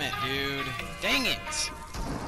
Damn it, dude. Dang it.